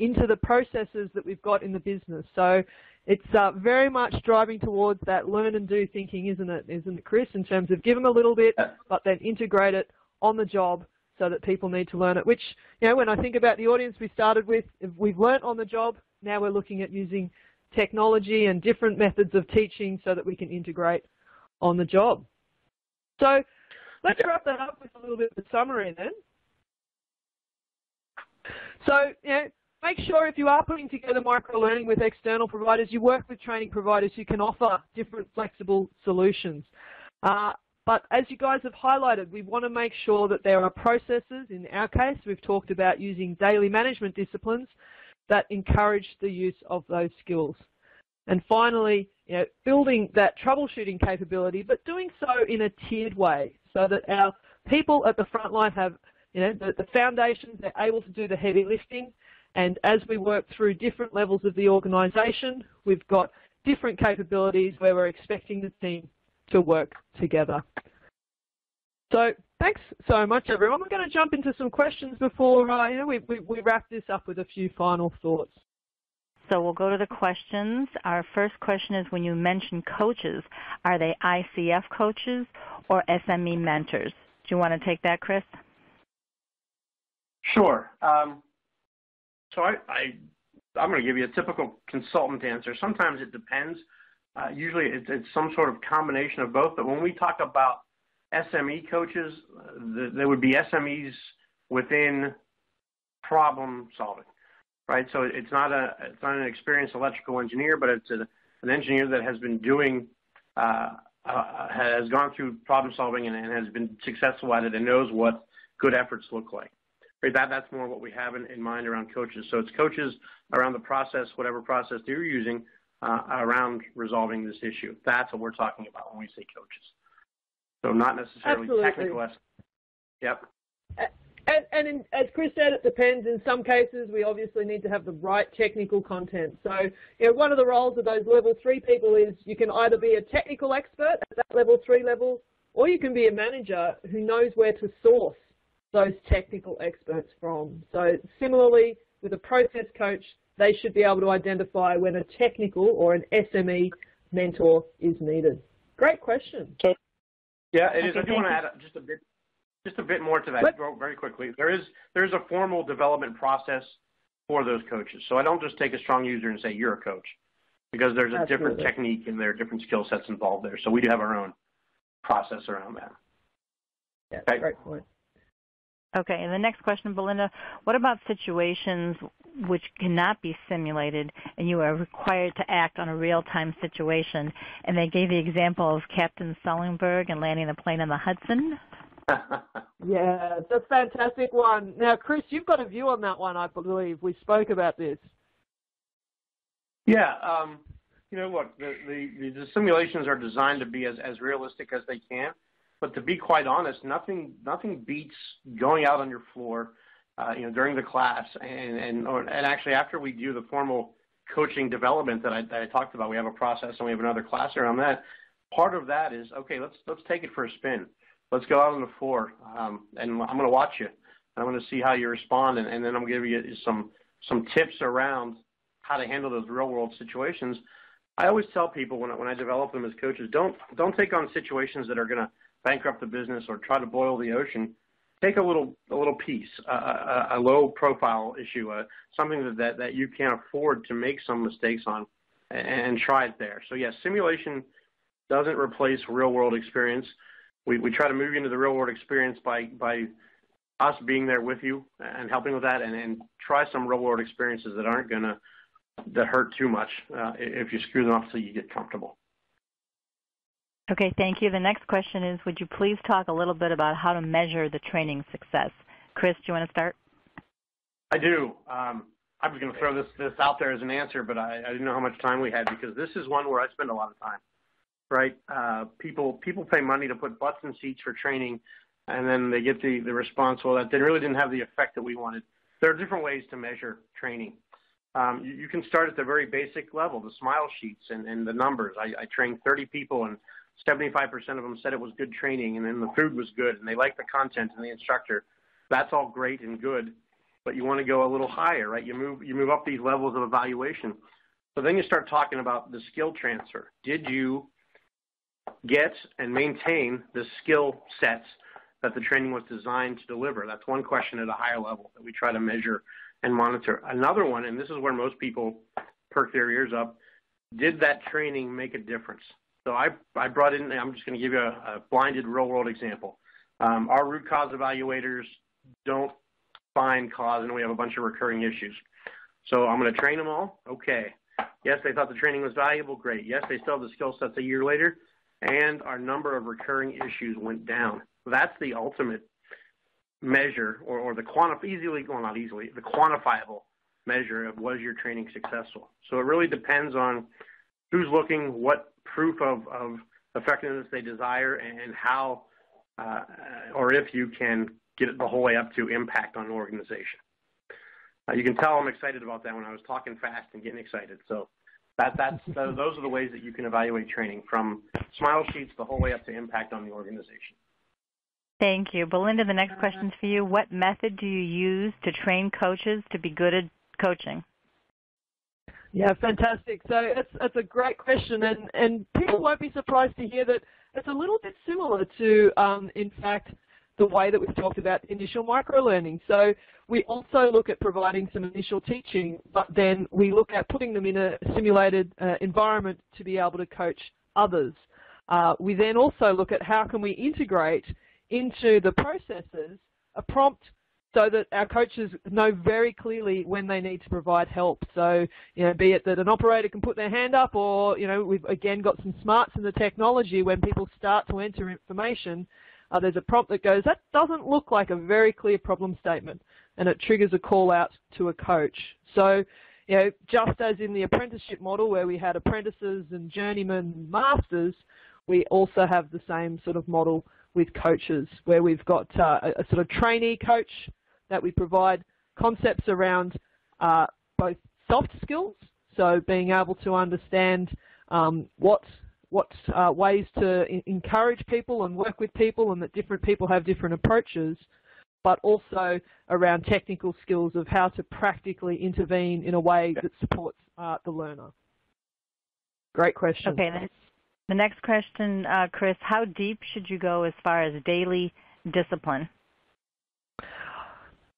into the processes that we've got in the business. So it's uh, very much driving towards that learn and do thinking, isn't it, isn't it, Chris, in terms of give them a little bit, but then integrate it on the job, so that people need to learn it, which, you know, when I think about the audience we started with, we've learnt on the job, now we're looking at using technology and different methods of teaching so that we can integrate on the job. So let's wrap that up with a little bit of a summary then. So, you know, make sure if you are putting together micro-learning with external providers, you work with training providers who can offer different flexible solutions. Uh, But as you guys have highlighted, we want to make sure that there are processes. In our case, we've talked about using daily management disciplines that encourage the use of those skills. And finally, you know, building that troubleshooting capability, but doing so in a tiered way so that our people at the front line have, you know, the, the foundations, they're able to do the heavy lifting, And as we work through different levels of the organisation, we've got different capabilities where we're expecting the team to work together. So thanks so much, everyone. We're going to jump into some questions before uh, you know, we, we, we wrap this up with a few final thoughts. So we'll go to the questions. Our first question is, when you mention coaches, are they I C F coaches or S M E mentors? Do you want to take that, Chris? Sure. Um, so I, I, I'm going to give you a typical consultant answer. Sometimes it depends. Uh, usually it's, it's some sort of combination of both. But when we talk about S M E coaches, uh, there would be S M Es within problem solving, right? So it's not a it's not an experienced electrical engineer, but it's a, an engineer that has been doing uh, uh, has gone through problem solving and, and has been successful at it and knows what good efforts look like. Right? That that's more what we have in, in mind around coaches. So it's coaches around the process, whatever process they're using, uh, around resolving this issue. That's what we're talking about when we say coaches. So not necessarily Absolutely. Technical S M Es. Yep. And, and in, as Chris said, it depends. In some cases, we obviously need to have the right technical content. So you know, one of the roles of those level three people is you can either be a technical expert at that level three level, or you can be a manager who knows where to source those technical experts from. So similarly, with a process coach, they should be able to identify when a technical or an S M E mentor is needed. Great question. Okay. Yeah, it is. I do want to add just a bit, just a bit more to that very quickly. There is there is a formal development process for those coaches. So I don't just take a strong user and say you're a coach, because there's a Absolutely. Different technique and there are different skill sets involved there. So we do have our own process around that. Yeah, okay. Great point. Okay, and the next question, Belinda, what about situations which cannot be simulated and you are required to act on a real-time situation? And they gave the example of Captain Sullenberger and landing the plane on the Hudson. Yeah, that's a fantastic one. Now, Chris, you've got a view on that one, I believe. We spoke about this. Yeah, um, you know, look, the, the, the simulations are designed to be as, as realistic as they can. But to be quite honest, nothing nothing beats going out on your floor, uh, you know, during the class, and and or, and actually after we do the formal coaching development that I, that I talked about, we have a process and we have another class around that. Part of that is okay. Let's let's take it for a spin. Let's go out on the floor, um, and I'm going to watch you. I'm going to see how you respond, and, and then I'm going to give you some some tips around how to handle those real world situations. I always tell people when I, when I develop them as coaches, don't don't take on situations that are going to bankrupt the business or try to boil the ocean. Take a little a little piece, a, a, a low profile issue, uh, something that, that, that you can't afford to make some mistakes on, and, and try it there. So yes, simulation doesn't replace real world experience. We, we try to move you into the real world experience by, by us being there with you and helping with that, and, and try some real world experiences that aren't going to that hurt too much uh, if you screw them up so you get comfortable. Okay, thank you. The next question is, would you please talk a little bit about how to measure the training success? Chris, do you want to start? I do. Um, I was going to throw this, this out there as an answer, but I, I didn't know how much time we had, because this is one where I spend a lot of time, right? Uh, people people pay money to put butts in seats for training, and then they get the, the response, well, that they really didn't have the effect that we wanted. There are different ways to measure training. Um, you, you can start at the very basic level, the smile sheets and, and the numbers. I, I trained thirty people, and seventy-five percent of them said it was good training, and then the food was good, and they liked the content and the instructor. That's all great and good, but you want to go a little higher, right? You move, you move up these levels of evaluation. So then you start talking about the skill transfer. Did you get and maintain the skill sets that the training was designed to deliver? That's one question at a higher level that we try to measure and monitor. Another one, and this is where most people perk their ears up, did that training make a difference? So I, I brought in, I'm just going to give you a, a blinded real-world example. Um, our root cause evaluators don't find cause, and we have a bunch of recurring issues. So I'm going to train them all. Okay. Yes, they thought the training was valuable. Great. Yes, they still have the skill sets a year later, and our number of recurring issues went down. That's the ultimate measure, or, or the quantif- easily, well, not easily, the quantifiable measure of was your training successful. So it really depends on who's looking, what proof of, of effectiveness they desire, and how uh, or if you can get it the whole way up to impact on an organization. uh, you can tell I'm excited about that when I was talking fast and getting excited. So that, that's, uh, those are the ways that you can evaluate training, from smile sheets the whole way up to impact on the organization. Thank you. Belinda, the next question's for you. What method do you use to train coaches to be good at coaching? Yeah, fantastic. So that's, that's a great question, and, and people won't be surprised to hear that it's a little bit similar to, um, in fact, the way that we've talked about initial microlearning. So we also look at providing some initial teaching, but then we look at putting them in a simulated uh, environment to be able to coach others. Uh, we then also look at how can we integrate into the processes a prompt so that our coaches know very clearly when they need to provide help. So, you know, be it that an operator can put their hand up, or, you know, we've again got some smarts in the technology when people start to enter information, uh, there's a prompt that goes, that doesn't look like a very clear problem statement, and it triggers a call out to a coach. So, you know, just as in the apprenticeship model where we had apprentices and journeymen and masters, we also have the same sort of model with coaches, where we've got uh, a, a sort of trainee coach that we provide concepts around uh, both soft skills, so being able to understand um, what, what uh, ways to encourage people and work with people, and that different people have different approaches, but also around technical skills of how to practically intervene in a way that supports uh, the learner. Great question. Okay, then. The next question, uh, Chris, how deep should you go as far as daily discipline?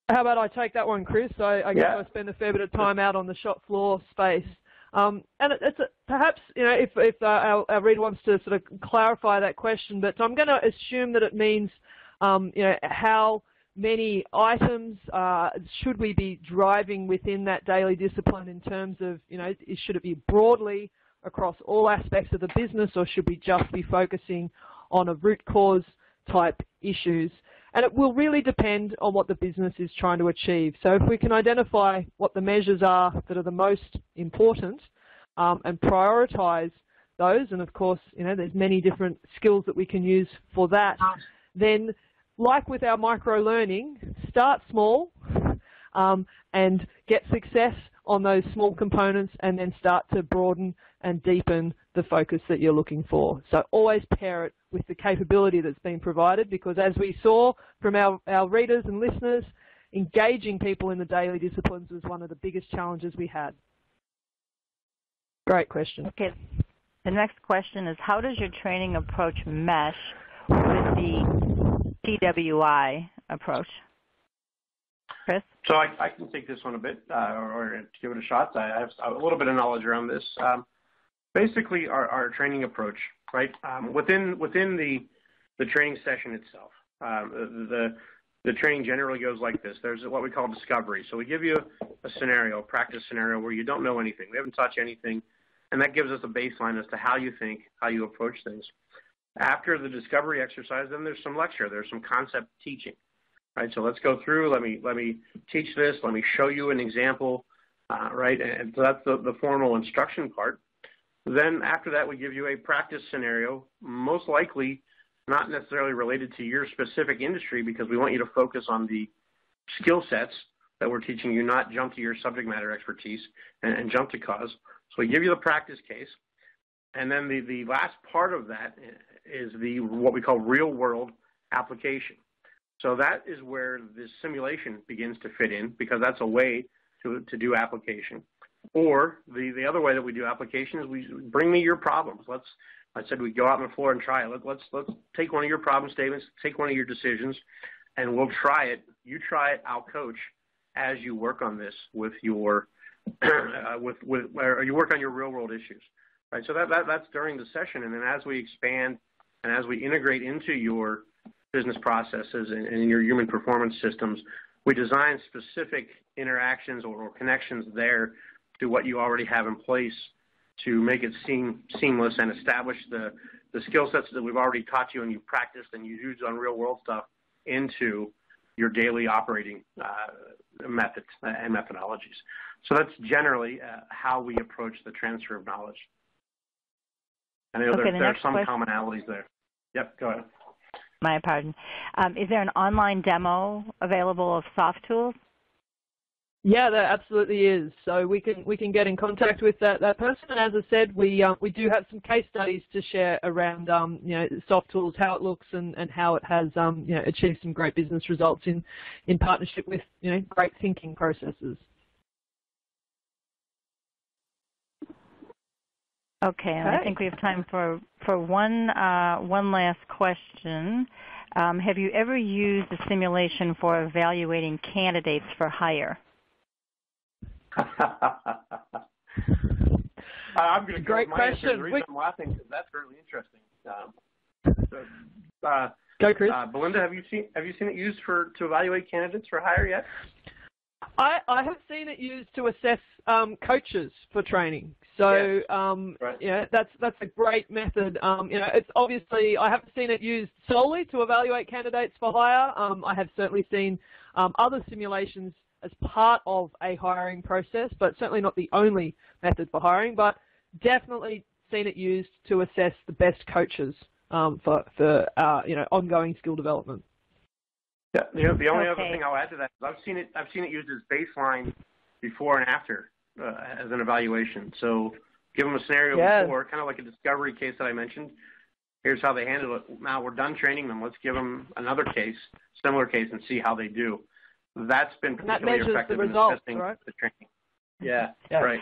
How about I take that one, Chris? I, I guess yeah. I spend a fair bit of time out on the shop floor space. Um, and it, it's a, perhaps, you know, if, if uh, our, our reader wants to sort of clarify that question, but I'm going to assume that it means, um, you know, how many items uh, should we be driving within that daily discipline in terms of, you know, should it be broadly across all aspects of the business, or should we just be focusing on a root cause type issues? And it will really depend on what the business is trying to achieve. So if we can identify what the measures are that are the most important um, and prioritize those, and of course, you know, there's many different skills that we can use for that, then like with our micro learning, start small um, and get success on those small components, and then start to broaden and deepen the focus that you're looking for. So always pair it with the capability that's been provided, because as we saw from our, our readers and listeners, engaging people in the daily disciplines was one of the biggest challenges we had. Great question. Okay. The next question is, how does your training approach mesh with the T W I approach? Chris? So I, I can take this one a bit, uh, or, or give it a shot. I have a little bit of knowledge around this. Um, basically, our, our training approach, right? Um, within within the the training session itself, um, the the training generally goes like this. There's what we call discovery. So we give you a scenario, a practice scenario where you don't know anything, we haven't touched anything, and that gives us a baseline as to how you think, how you approach things. After the discovery exercise, then there's some lecture, there's some concept teaching. Right, so let's go through, let me, let me teach this, let me show you an example, uh, right? And so that's the, the formal instruction part. Then after that, we give you a practice scenario, most likely not necessarily related to your specific industry, because we want you to focus on the skill sets that we're teaching you, not jump to your subject matter expertise and, and jump to cause. So we give you the practice case. And then the, the last part of that is the what we call real-world application. So that is where the simulation begins to fit in, because that's a way to, to do application. Or the, the other way that we do application is we bring me your problems. Let's, I said we go out on the floor and try it. Let, let's, let's take one of your problem statements, take one of your decisions, and we'll try it. You try it, I'll coach as you work on this with your, uh, with, with, or you work on your real world issues. Right? So that, that, that's during the session. And then as we expand and as we integrate into your business processes and, and your human performance systems, we design specific interactions or, or connections there to what you already have in place to make it seem seamless and establish the, the skill sets that we've already taught you and you practiced and you used on real world stuff into your daily operating uh, methods and methodologies. So that's generally uh, how we approach the transfer of knowledge. I know okay, there, the there are some question. commonalities there. Yep, go ahead. My pardon. Um, is there an online demo available of Soft Tools? Yeah, there absolutely is. So we can we can get in contact with that that person. And as I said, we um, we do have some case studies to share around um, you know, Soft Tools, how it looks, and, and how it has um, you know, achieved some great business results in in partnership with, you know, great thinking processes. Okay, and I think we have time for for one uh, one last question. Um, have you ever used a simulation for evaluating candidates for hire? I'm going to go with my answer. The reason I'm laughing is that's really interesting. Um, so, uh, go, Chris. Uh, Belinda, have you seen have you seen it used for to evaluate candidates for hire yet? I, I have seen it used to assess um, coaches for training. So um, right. yeah, that's that's a great method. Um, you know, it's obviously I haven't seen it used solely to evaluate candidates for hire. Um, I have certainly seen um, other simulations as part of a hiring process, but certainly not the only method for hiring. But definitely seen it used to assess the best coaches um, for for uh, you know, ongoing skill development. Yeah, you know, the only okay. other thing I'll add to that is I've seen it I've seen it used as baseline before and after. Uh, as an evaluation. So give them a scenario yes. before, kind of like a discovery case that I mentioned. Here's how they handle it. Now we're done training them. Let's give them another case, similar case, and see how they do. That's been particularly that effective the results, in assessing right? the training. Yeah, yeah. Right.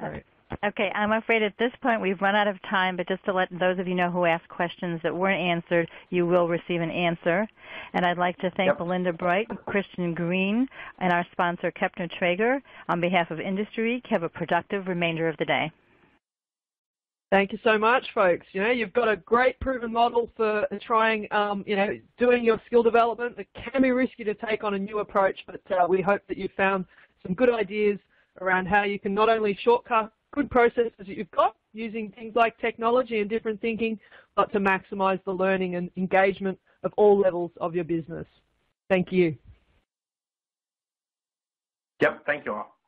right. Okay, I'm afraid at this point we've run out of time, but just to let those of you know who asked questions that weren't answered, you will receive an answer. And I'd like to thank yep. Belinda Bright, Christian Green, and our sponsor, Kepner-Tregoe. On behalf of Industry Week, have a productive remainder of the day. Thank you so much, folks. You know, you've got a great proven model for trying, um, you know, doing your skill development. It can be risky to take on a new approach, but uh, we hope that you found some good ideas around how you can not only shortcut good processes that you've got using things like technology and different thinking, but to maximize the learning and engagement of all levels of your business. Thank you. Yep, thank you all.